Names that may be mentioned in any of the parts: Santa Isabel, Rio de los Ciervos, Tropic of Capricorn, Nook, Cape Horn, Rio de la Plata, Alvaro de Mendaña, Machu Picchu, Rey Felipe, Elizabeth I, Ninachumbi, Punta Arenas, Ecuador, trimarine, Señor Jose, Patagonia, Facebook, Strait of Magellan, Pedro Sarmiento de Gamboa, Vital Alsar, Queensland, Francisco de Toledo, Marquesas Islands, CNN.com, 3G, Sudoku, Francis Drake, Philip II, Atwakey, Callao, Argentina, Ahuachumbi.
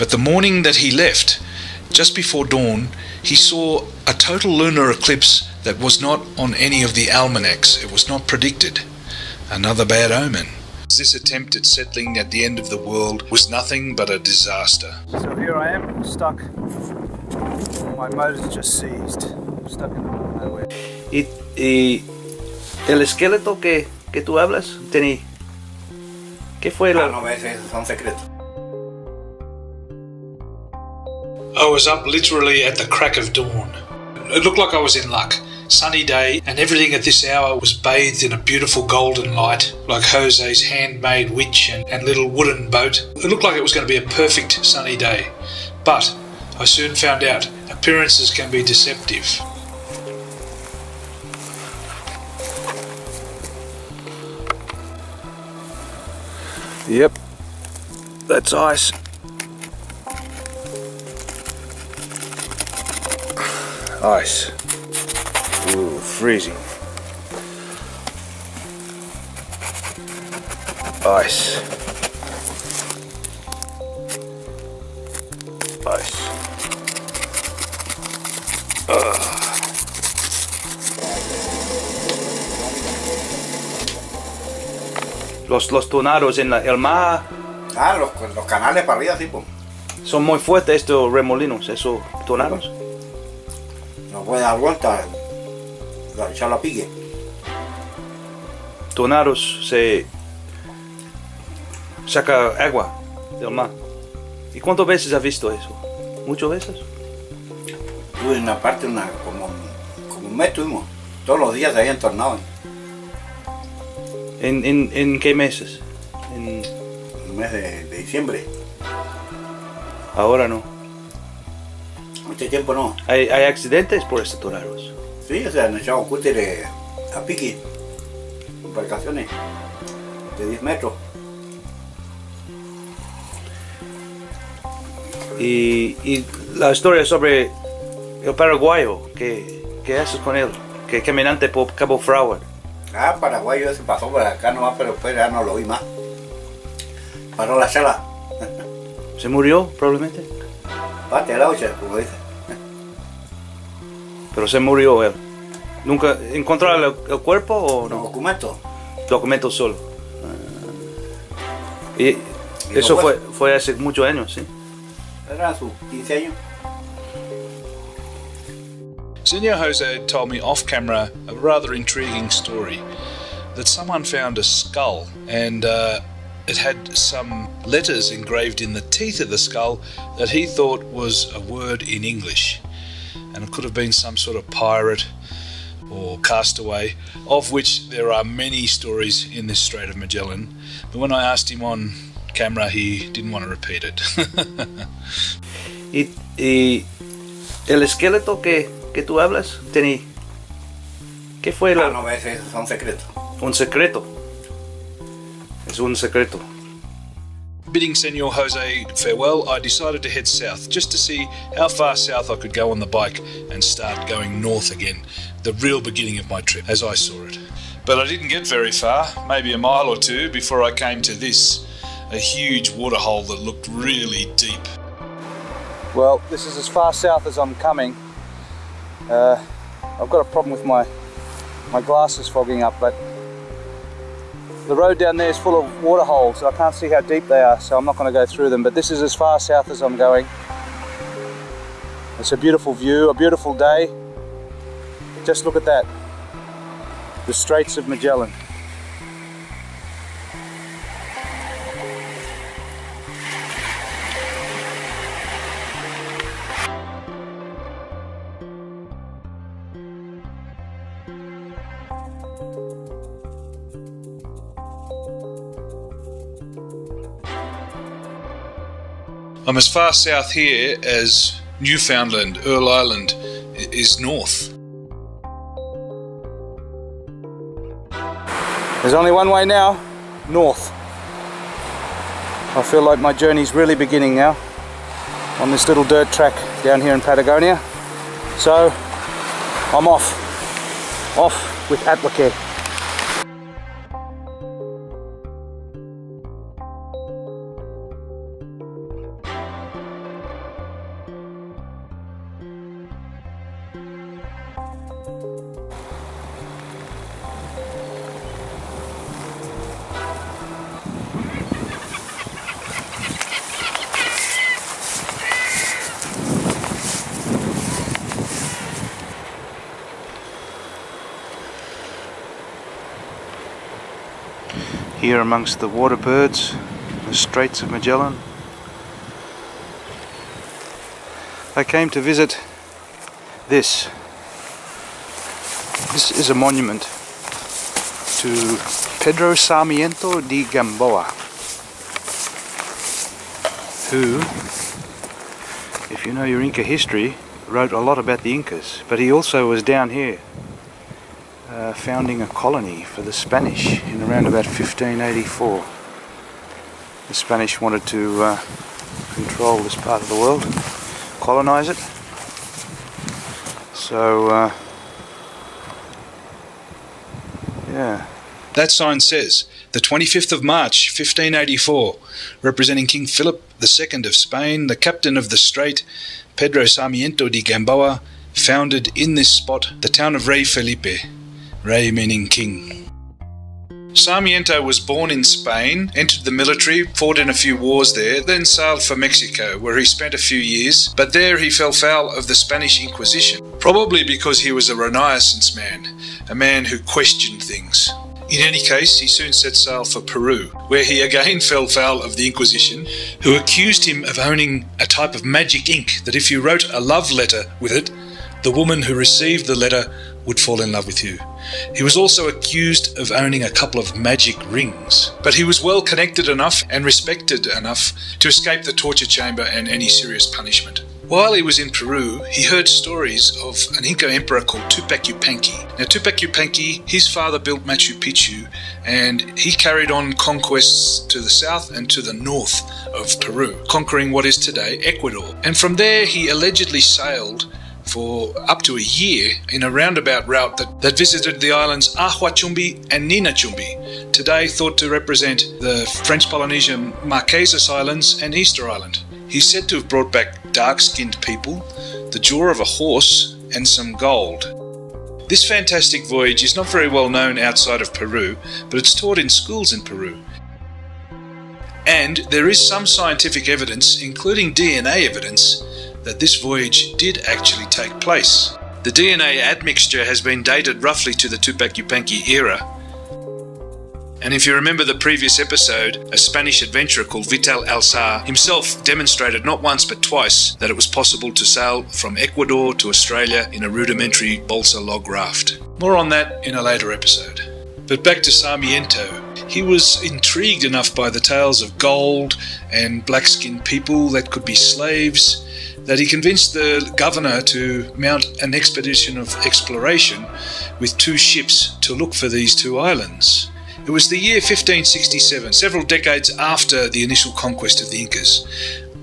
But the morning that he left, just before dawn, he saw a total lunar eclipse that was not on any of the almanacs. It was not predicted. Another bad omen. This attempt at settling at the end of the world was nothing but a disaster. So here I am, stuck. My motor's just seized. Stuck in the middle of nowhere. Y el esqueleto que tú hablas, Tenny, ¿qué fue la...? No, es un secreto. I was up literally at the crack of dawn. It looked like I was in luck. Sunny day, and everything at this hour was bathed in a beautiful golden light, like Jose's handmade winch and little wooden boat. It looked like it was going to be a perfect sunny day. But I soon found out appearances can be deceptive. Yep, that's ice. Ice. Ooh, freezing. Ice. Ice. Ugh. Los tornados en el mar. Ah, los canales para arriba, tipo. Son muy fuertes estos remolinos, esos tornados. No puede dar vuelta, ya la pique. Tornados se saca agua del mar. ¿Y cuántas veces has visto eso? ¿Muchas veces? Tuve una parte, como un mes tuvimos. Todos los días se habían tornado. ¿En qué meses? En el mes de diciembre. Ahora no. Mucho tiempo no. ¿Hay accidentes por estos tornados? Sí, o sea, nos echamos cúteres a pique. Embarcaciones de 10 metros. Y la historia sobre el paraguayo, ¿qué haces con él? Que caminante por Cabo Froward. Ah, paraguayo se pasó por acá nomás, pero después ya no lo vi más. Paró la chala. ¿Se murió, probablemente? Parte a la olla, como dice. Pero se murió él. ¿Nunca encontraron el cuerpo o no? Documentos. Documentos solo. Y eso fue hace muchos años, ¿sí? Era sus 15 años. Señor Jose had told me off camera a rather intriguing story that someone found a skull and it had some letters engraved in the teeth of the skull that he thought was a word in English, and it could have been some sort of pirate or castaway, of which there are many stories in this Strait of Magellan, but when I asked him on camera he didn't want to repeat it. y el esqueleto que tú hablas, Tenny, ¿qué fue la...? No, ese es un secreto. Un secreto. Es un secreto. Bidding Senor Jose farewell, I decided to head south, just to see how far south I could go on the bike and start going north again, the real beginning of my trip, as I saw it. But I didn't get very far, maybe a mile or two, before I came to this, a huge waterhole that looked really deep. Well, this is as far south as I'm coming. I've got a problem with my glasses fogging up, but the road down there is full of water holes. I can't see how deep they are, so I'm not going to go through them, but this is as far south as I'm going. It's a beautiful view, a beautiful day. Just look at that. The Straits of Magellan. I'm as far south here as Newfoundland, Earl Island is north. There's only one way now, north. I feel like my journey's really beginning now on this little dirt track down here in Patagonia. So I'm off with Atwakey. Here amongst the water birds, the Straits of Magellan. I came to visit this. This is a monument to Pedro Sarmiento de Gamboa, who, if you know your Inca history, wrote a lot about the Incas, but he also was down here founding a colony for the Spanish in around about 1584. The Spanish wanted to control this part of the world, colonize it, so yeah. That sign says, the 25th of March, 1584, representing King Philip II of Spain, the captain of the strait, Pedro Sarmiento de Gamboa, founded in this spot the town of Rey Felipe, Rey meaning king. Sarmiento was born in Spain, entered the military, fought in a few wars there, then sailed for Mexico, where he spent a few years, but there he fell foul of the Spanish Inquisition, probably because he was a Renaissance man, a man who questioned things. In any case, he soon set sail for Peru, where he again fell foul of the Inquisition, who accused him of owning a type of magic ink that if you wrote a love letter with it, the woman who received the letter would fall in love with you. He was also accused of owning a couple of magic rings, but he was well connected enough and respected enough to escape the torture chamber and any serious punishment. While he was in Peru, he heard stories of an Inca emperor called Tupac Yupanqui. Now Tupac Yupanqui, his father built Machu Picchu, and he carried on conquests to the south and to the north of Peru, conquering what is today Ecuador. And from there he allegedly sailed for up to a year in a roundabout route that visited the islands Ahuachumbi and Ninachumbi, today thought to represent the French Polynesian Marquesas Islands and Easter Island. He's said to have brought back dark-skinned people, the jaw of a horse, and some gold. This fantastic voyage is not very well known outside of Peru, but it's taught in schools in Peru. And there is some scientific evidence, including DNA evidence, that this voyage did actually take place. The DNA admixture has been dated roughly to the Tupac Yupanqui era. And if you remember the previous episode, a Spanish adventurer called Vital Alsar himself demonstrated not once but twice that it was possible to sail from Ecuador to Australia in a rudimentary balsa log raft. More on that in a later episode. But back to Sarmiento. He was intrigued enough by the tales of gold and black-skinned people that could be slaves that he convinced the governor to mount an expedition of exploration with two ships to look for these two islands. It was the year 1567, several decades after the initial conquest of the Incas.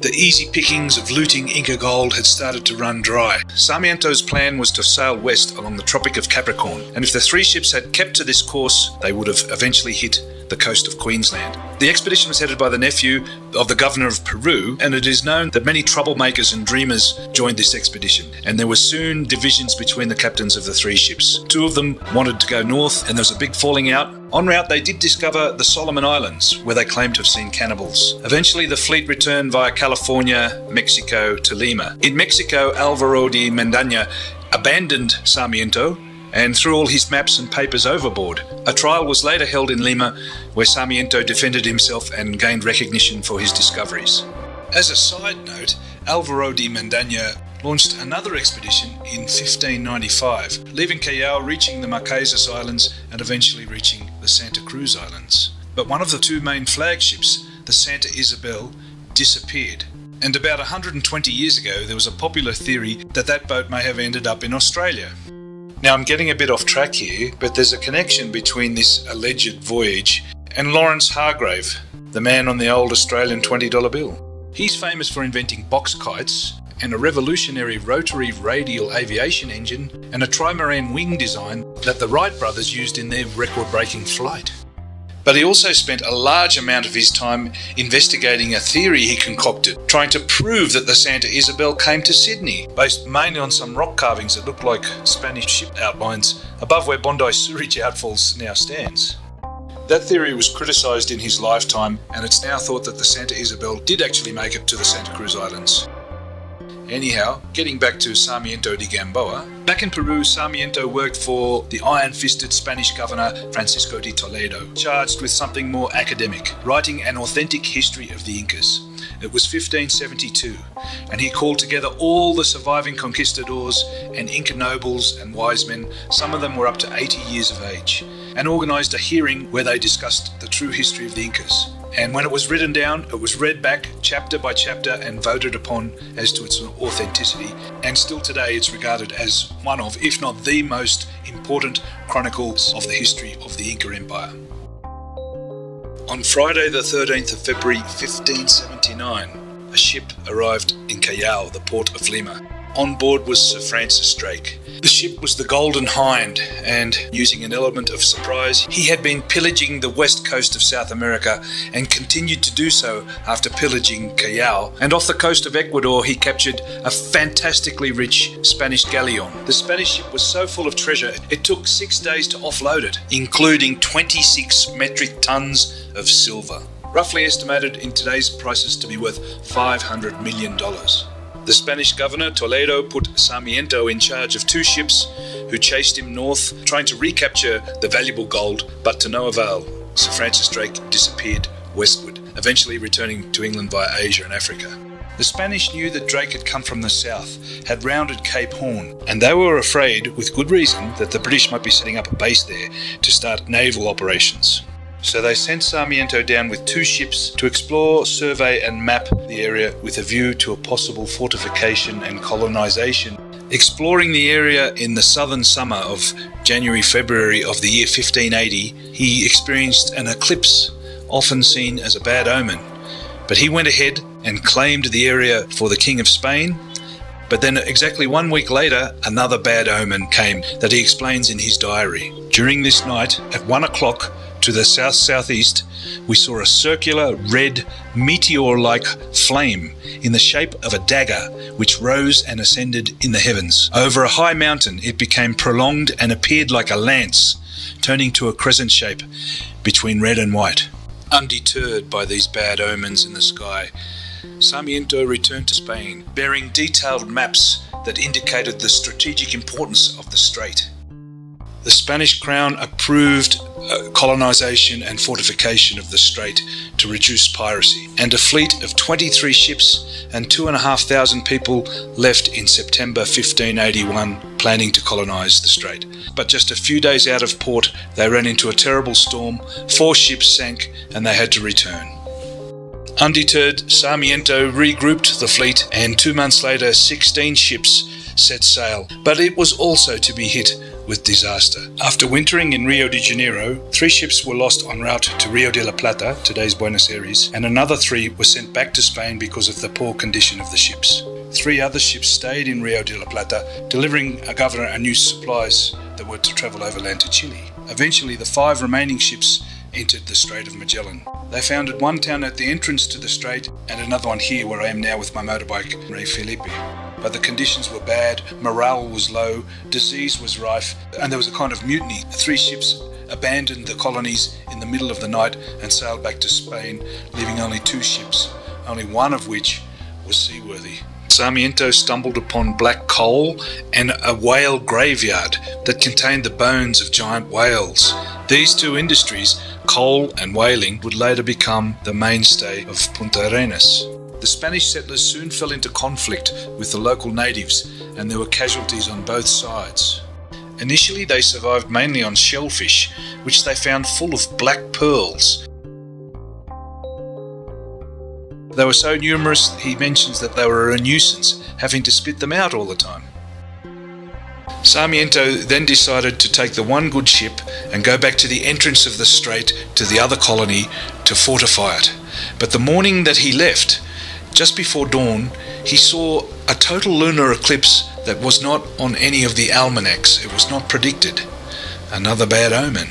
The easy pickings of looting Inca gold had started to run dry. Sarmiento's plan was to sail west along the Tropic of Capricorn, and if the three ships had kept to this course, they would have eventually hit the coast of Queensland. The expedition was headed by the nephew of the governor of Peru, and it is known that many troublemakers and dreamers joined this expedition, and there were soon divisions between the captains of the three ships. Two of them wanted to go north, and there was a big falling out. En route, they did discover the Solomon Islands, where they claimed to have seen cannibals. Eventually, the fleet returned via California, Mexico to Lima. In Mexico, Alvaro de Mendaña abandoned Sarmiento and threw all his maps and papers overboard. A trial was later held in Lima, where Sarmiento defended himself and gained recognition for his discoveries. As a side note, Alvaro de Mendaña launched another expedition in 1595, leaving Callao, reaching the Marquesas Islands and eventually reaching the Santa Cruz Islands. But one of the two main flagships, the Santa Isabel, disappeared. And about 120 years ago, there was a popular theory that that boat may have ended up in Australia. Now I'm getting a bit off track here, but there's a connection between this alleged voyage and Lawrence Hargrave, the man on the old Australian $20 bill. He's famous for inventing box kites and a revolutionary rotary radial aviation engine and a trimarine wing design that the Wright brothers used in their record-breaking flight. But he also spent a large amount of his time investigating a theory he concocted, trying to prove that the Santa Isabel came to Sydney, based mainly on some rock carvings that looked like Spanish ship outlines above where Bondi Sewerage Outfalls now stands. That theory was criticised in his lifetime, and it's now thought that the Santa Isabel did actually make it to the Santa Cruz Islands. Anyhow, getting back to Sarmiento de Gamboa, back in Peru, Sarmiento worked for the iron-fisted Spanish governor Francisco de Toledo, charged with something more academic, writing an authentic history of the Incas. It was 1572, and he called together all the surviving conquistadors and Inca nobles and wise men, some of them were up to 80 years of age, and organized a hearing where they discussed the true history of the Incas. And when it was written down, it was read back chapter by chapter and voted upon as to its authenticity. And still today it's regarded as one of, if not the most important chronicles of the history of the Inca Empire. On Friday the 13th of February 1579, a ship arrived in Callao, the port of Lima. On board was Sir Francis Drake. The ship was the Golden Hind, and using an element of surprise, he had been pillaging the west coast of South America and continued to do so after pillaging Callao. And off the coast of Ecuador, he captured a fantastically rich Spanish galleon. The Spanish ship was so full of treasure, it took 6 days to offload it, including 26 metric tons of silver, roughly estimated in today's prices to be worth $500 million. The Spanish governor, Toledo, put Sarmiento in charge of 2 ships who chased him north, trying to recapture the valuable gold, but to no avail. Sir Francis Drake disappeared westward, eventually returning to England via Asia and Africa. The Spanish knew that Drake had come from the south, had rounded Cape Horn, and they were afraid, with good reason, that the British might be setting up a base there to start naval operations. So they sent Sarmiento down with 2 ships to explore, survey and map the area with a view to a possible fortification and colonization. Exploring the area in the southern summer of January-February of the year 1580, he experienced an eclipse, often seen as a bad omen. But he went ahead and claimed the area for the King of Spain. But then exactly 1 week later, another bad omen came that he explains in his diary. During this night, at 1 o'clock, to the south-southeast, we saw a circular red meteor-like flame in the shape of a dagger which rose and ascended in the heavens. Over a high mountain it became prolonged and appeared like a lance, turning to a crescent shape between red and white. Undeterred by these bad omens in the sky, Sarmiento returned to Spain, bearing detailed maps that indicated the strategic importance of the strait. The Spanish crown approved colonization and fortification of the strait to reduce piracy, and a fleet of 23 ships and 2,500 people left in September 1581 planning to colonize the strait. But just a few days out of port, they ran into a terrible storm, 4 ships sank, and they had to return. Undeterred, Sarmiento regrouped the fleet, and 2 months later 16 ships set sail, but it was also to be hit with disaster. After wintering in Rio de Janeiro, 3 ships were lost en route to Rio de la Plata, today's Buenos Aires, and another 3 were sent back to Spain because of the poor condition of the ships. 3 other ships stayed in Rio de la Plata, delivering a governor and new supplies that were to travel overland to Chile. Eventually, the 5 remaining ships entered the Strait of Magellan. They founded one town at the entrance to the strait and another one here where I am now with my motorbike, Rey Felipe. But the conditions were bad, morale was low, disease was rife, and there was a kind of mutiny. 3 ships abandoned the colonies in the middle of the night and sailed back to Spain, leaving only 2 ships, only one of which was seaworthy. Sarmiento stumbled upon black coal and a whale graveyard that contained the bones of giant whales. These 2 industries, coal and whaling, would later become the mainstay of Punta Arenas. The Spanish settlers soon fell into conflict with the local natives, and there were casualties on both sides. Initially, they survived mainly on shellfish, which they found full of black pearls. They were so numerous, he mentions that they were a nuisance, having to spit them out all the time. Sarmiento then decided to take the one good ship and go back to the entrance of the strait to the other colony to fortify it. But the morning that he left, just before dawn, he saw a total lunar eclipse that was not on any of the almanacs. It was not predicted. Another bad omen.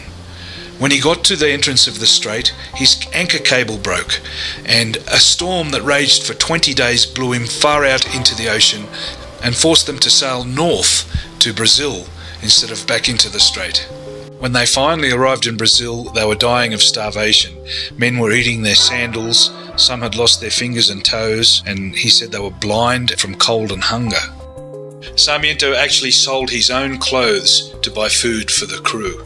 When he got to the entrance of the strait, his anchor cable broke, and a storm that raged for 20 days blew him far out into the ocean and forced them to sail north to Brazil instead of back into the strait. When they finally arrived in Brazil, they were dying of starvation. Men were eating their sandals, Some had lost their fingers and toes, and he said they were blind from cold and hunger. Sarmiento actually sold his own clothes to buy food for the crew.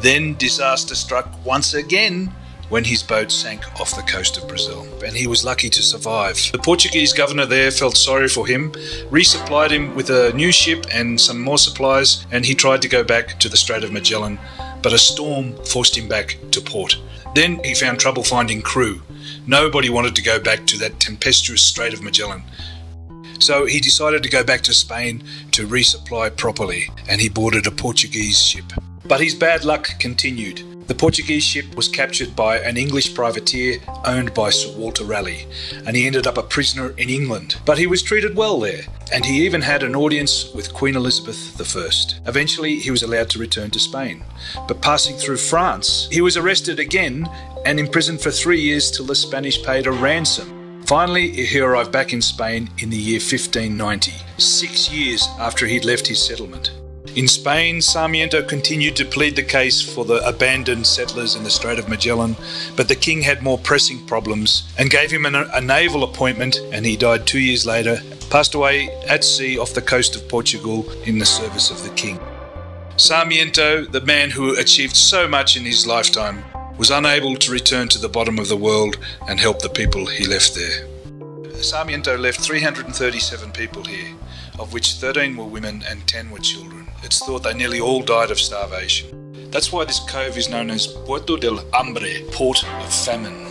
Then disaster struck once again when his boat sank off the coast of Brazil, and he was lucky to survive. The Portuguese governor there felt sorry for him, resupplied him with a new ship and some more supplies, and he tried to go back to the Strait of Magellan, but a storm forced him back to port. Then he found trouble finding crew. Nobody wanted to go back to that tempestuous Strait of Magellan. So he decided to go back to Spain to resupply properly, and he boarded a Portuguese ship. But his bad luck continued. The Portuguese ship was captured by an English privateer owned by Sir Walter Raleigh, and he ended up a prisoner in England. But he was treated well there, and he even had an audience with Queen Elizabeth I. Eventually, he was allowed to return to Spain. But passing through France, he was arrested again and imprisoned for 3 years till the Spanish paid a ransom. Finally, he arrived back in Spain in the year 1590, 6 years after he'd left his settlement. In Spain, Sarmiento continued to plead the case for the abandoned settlers in the Strait of Magellan, but the king had more pressing problems and gave him a naval appointment, and he died 2 years later, passed away at sea off the coast of Portugal in the service of the king. Sarmiento, the man who achieved so much in his lifetime, was unable to return to the bottom of the world and help the people he left there. Sarmiento left 337 people here, of which 13 were women and 10 were children. It's thought they nearly all died of starvation. That's why this cove is known as Puerto del Hambre, Port of Famine.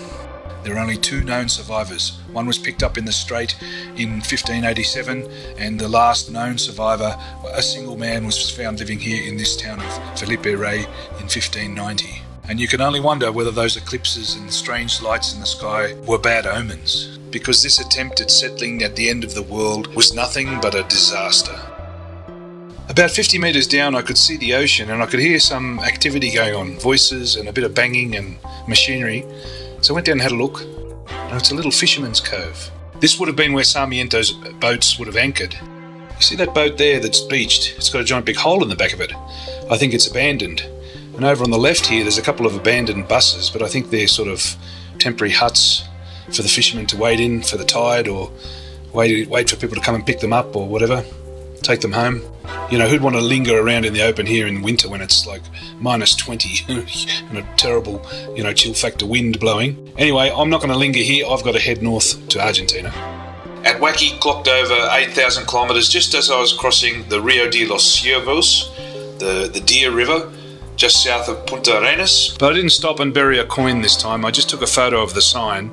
There are only two known survivors. One was picked up in the strait in 1587, and the last known survivor, a single man, was found living here in this town of Felipe Rey in 1590. And you can only wonder whether those eclipses and strange lights in the sky were bad omens, because this attempt at settling at the end of the world was nothing but a disaster. About 50 metres down, I could see the ocean, and I could hear some activity going on, voices and a bit of banging and machinery. So I went down and had a look. Now, it's a little fisherman's cove. This would have been where Sarmiento's boats would have anchored. You see that boat there that's beached? It's got a giant big hole in the back of it. I think it's abandoned. And over on the left here, there's a couple of abandoned buses, but I think they're sort of temporary huts for the fishermen to wait in for the tide, or wait for people to come and pick them up or whatever, take them home. You know, who'd want to linger around in the open here in winter when it's like minus 20 and a terrible, you know, chill factor wind blowing? Anyway, I'm not going to linger here. I've got to head north to Argentina. Atwakey clocked over 8,000 kilometres just as I was crossing the Rio de los Ciervos, the Deer River, just south of Punta Arenas. But I didn't stop and bury a coin this time. I just took a photo of the sign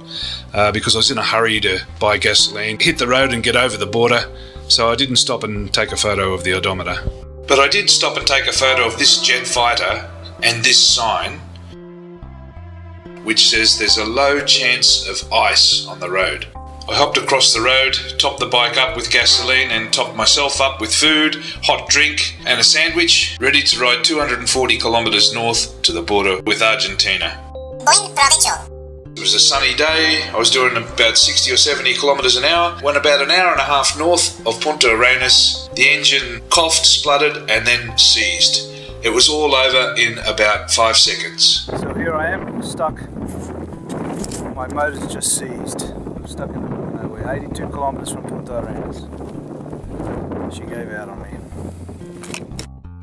because I was in a hurry to buy gasoline, hit the road and get over the border. So I didn't stop and take a photo of the odometer. But I did stop and take a photo of this jet fighter and this sign, which says there's a low chance of ice on the road. I hopped across the road, topped the bike up with gasoline and topped myself up with food, hot drink and a sandwich, ready to ride 240 kilometers north to the border with Argentina. It was a sunny day. I was doing about 60 or 70 kilometers an hour. Went about an hour and a half north of Punta Arenas. The engine coughed, spluttered and then seized. It was all over in about 5 seconds. So here I am, stuck. My motor's just seized. I'm stuck in the middle of nowhere, 82 kilometers from Punta Arenas. She gave out on me.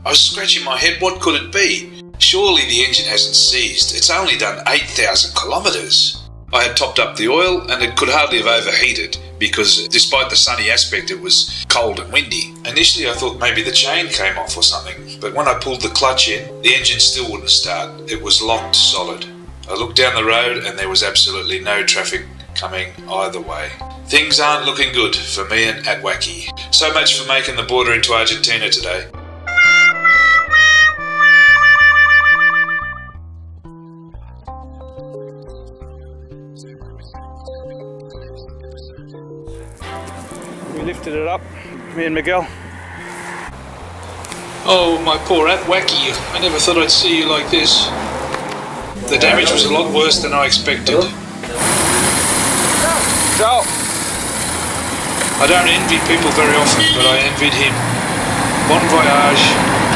I was scratching my head. What could it be? Surely the engine hasn't seized. It's only done 8,000 kilometres. I had topped up the oil and it could hardly have overheated because despite the sunny aspect, it was cold and windy. Initially, I thought maybe the chain came off or something, but when I pulled the clutch in, the engine still wouldn't start. It was locked solid. I looked down the road and there was absolutely no traffic coming either way. Things aren't looking good for me and Atwakey. So much for making the border into Argentina today. We lifted it up, me and Miguel. Oh, my poor Atwakey, I never thought I'd see you like this. The damage was a lot worse than I expected. So, I don't envy people very often, but I envied him. Bon voyage.